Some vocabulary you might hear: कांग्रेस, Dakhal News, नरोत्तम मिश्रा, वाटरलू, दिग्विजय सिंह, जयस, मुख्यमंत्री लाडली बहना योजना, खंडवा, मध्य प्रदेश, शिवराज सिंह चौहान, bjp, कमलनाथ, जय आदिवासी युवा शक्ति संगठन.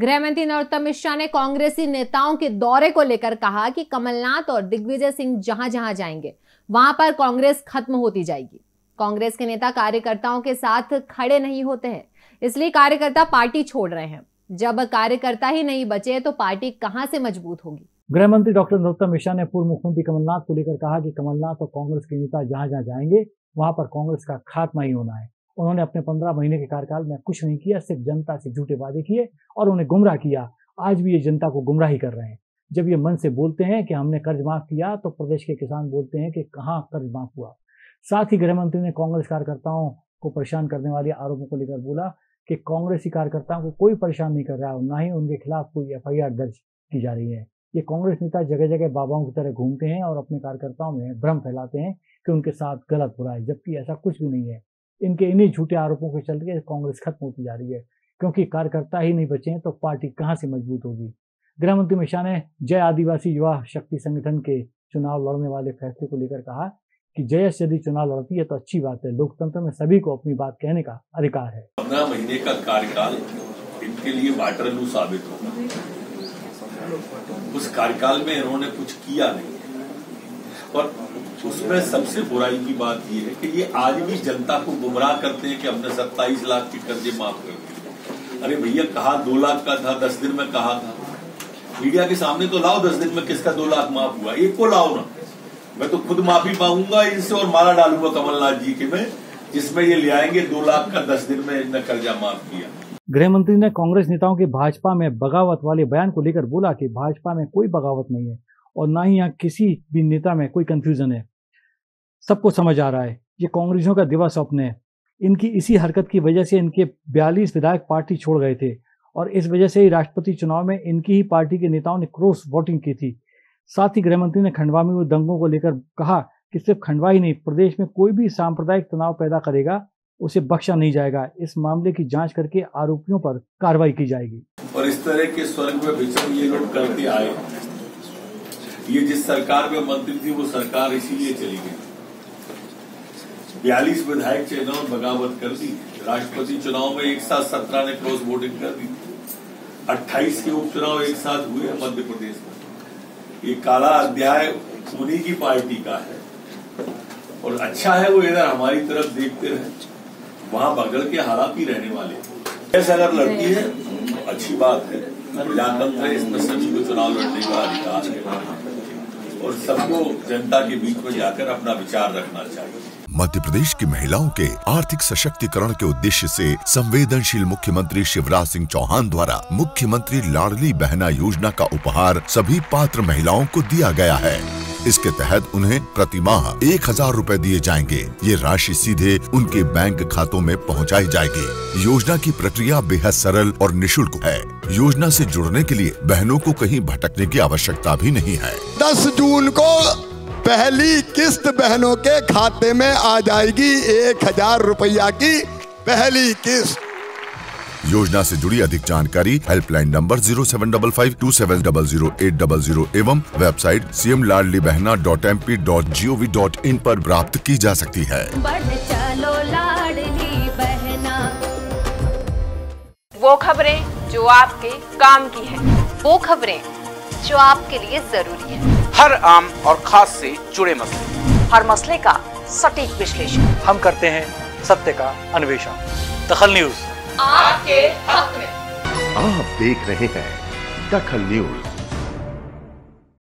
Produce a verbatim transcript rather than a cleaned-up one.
गृहमंत्री नरोत्तम मिश्रा ने कांग्रेसी नेताओं के दौरे को लेकर कहा कि कमलनाथ और दिग्विजय सिंह जहां जहां जाएंगे वहां पर कांग्रेस खत्म होती जाएगी। कांग्रेस के नेता कार्यकर्ताओं के साथ खड़े नहीं होते हैं, इसलिए कार्यकर्ता पार्टी छोड़ रहे हैं। जब कार्यकर्ता ही नहीं बचे तो पार्टी कहां से मजबूत होगी। गृह मंत्री डॉक्टर नरोत्तम मिश्रा ने पूर्व मुख्यमंत्री कमलनाथ को लेकर कहा कि कमलनाथ और कांग्रेस के नेता जहां जहां जाएंगे वहां पर कांग्रेस का खात्मा ही होना है। उन्होंने अपने पंद्रह महीने के कार्यकाल में कुछ नहीं किया, सिर्फ जनता से झूठे वादे किए और उन्हें गुमराह किया। आज भी ये जनता को गुमराह ही कर रहे हैं। जब ये मन से बोलते हैं कि हमने कर्ज माफ किया तो प्रदेश के किसान बोलते हैं कि कहाँ कर्ज माफ हुआ। साथ ही गृहमंत्री ने कांग्रेस कार्यकर्ताओं को परेशान करने वाले आरोपों को लेकर बोला कि कांग्रेसी कार्यकर्ताओं को कोई परेशान नहीं कर रहा और ना ही उनके खिलाफ कोई एफ आई आर दर्ज की जा रही है। ये कांग्रेस नेता जगह जगह बाबाओं की तरह घूमते हैं और अपने कार्यकर्ताओं में भ्रम फैलाते हैं कि उनके साथ गलत हो रहा है, जबकि ऐसा कुछ भी नहीं है। इनके इन्हीं झूठे आरोपों के चलते कांग्रेस खत्म होती जा रही है, क्योंकि कार्यकर्ता ही नहीं बचे हैं तो पार्टी कहाँ से मजबूत होगी। गृहमंत्री मिश्रा ने जय आदिवासी युवा शक्ति संगठन के चुनाव लड़ने वाले फैसले को लेकर कहा कि जयस यदि चुनाव लड़ती है तो अच्छी बात है, लोकतंत्र में सभी को अपनी बात कहने का अधिकार है। पंद्रह महीने का कार्यकाल इनके लिए वाटरलू साबित होगा। उस कार्यकाल में इन्होंने कुछ किया नहीं और उसमें सबसे बुराई की बात यह है कि ये आज भी जनता को गुमराह करते हैं कि हमने सत्ताईस लाख के कर्जे माफ कर दिए। अरे भैया, कहा दो लाख का था, दस दिन में कहा था। मीडिया के सामने तो लाओ दस दिन में किसका दो लाख माफ हुआ, एक को लाओ ना। मैं तो खुद माफी मांगूंगा इनसे और माला डालूंगा कमलनाथ जी के में, जिसमें ये ले आएंगे दो लाख का दस दिन में इनने कर्जा माफ किया। गृहमंत्री ने कांग्रेस नेताओं के भाजपा में बगावत वाले बयान को लेकर बोला कि भाजपा में कोई बगावत नहीं है और ना ही यहाँ किसी भी नेता में कोई कंफ्यूजन है, सबको समझ आ रहा है। ये कांग्रेसियों का दिवा स्वप्न है। इनकी इसी हरकत की वजह से इनके बयालीस विधायक पार्टी छोड़ गए थे और इस वजह से ही राष्ट्रपति चुनाव में इनकी ही पार्टी के नेताओं ने क्रॉस वोटिंग की थी। साथ ही गृहमंत्री ने खंडवा में हुए दंगों को लेकर कहा कि सिर्फ खंडवा ही नहीं, प्रदेश में कोई भी सांप्रदायिक तनाव पैदा करेगा उसे बख्शा नहीं जाएगा। इस मामले की जांच करके आरोपियों पर कार्रवाई की जाएगी। और इस तरह के स्वर्ग में विचरण ये लोग करते आए। ये जिस सरकार में मंत्री थी वो सरकार इसीलिए चली गई। बयालीस विधायक चयनों बगावत कर दी। राष्ट्रपति चुनाव में एक साथ सत्रह ने क्रॉस वोटिंग कर दी। अट्ठाईस के उपचुनाव एक साथ हुए मध्य प्रदेश में। ये काला अध्याय उन्हीं की पार्टी का है और अच्छा है वो इधर हमारी तरफ देखते रहे, वहाँ बगल के हालात ही रहने वाले। ऐसा अगर लड़ती है तो अच्छी बात है, प्रजातंत्र है, इसमें सभी को चुनाव लड़ने का अधिकार है और सबको जनता के बीच में जाकर अपना विचार रखना चाहिए। मध्य प्रदेश की महिलाओं के आर्थिक सशक्तिकरण के उद्देश्य से संवेदनशील मुख्यमंत्री शिवराज सिंह चौहान द्वारा मुख्यमंत्री लाडली बहना योजना का उपहार सभी पात्र महिलाओं को दिया गया है। इसके तहत उन्हें प्रति माह एक हजार रूपए दिए जाएंगे। ये राशि सीधे उनके बैंक खातों में पहुंचाई जाएगी। योजना की प्रक्रिया बेहद सरल और निःशुल्क है। योजना से जुड़ने के लिए बहनों को कहीं भटकने की आवश्यकता भी नहीं है। दस जून को पहली किस्त बहनों के खाते में आ जाएगी। एक हजार रुपया की पहली किस्त। योजना से जुड़ी अधिक जानकारी helpline number zero seven double five two seven double zero eight double zero एवं website CM Ladli Behna dot M P dot G O V dot in पर प्राप्त की जा सकती है। वो खबरें जो आपके काम की है, वो खबरें जो आपके लिए जरूरी है। हर आम और खास से जुड़े मसले, हर मसले का सटीक विश्लेषण हम करते हैं। सत्य का अन्वेषण, दखल न्यूज आपके हक में। आप देख रहे हैं दखल न्यूज।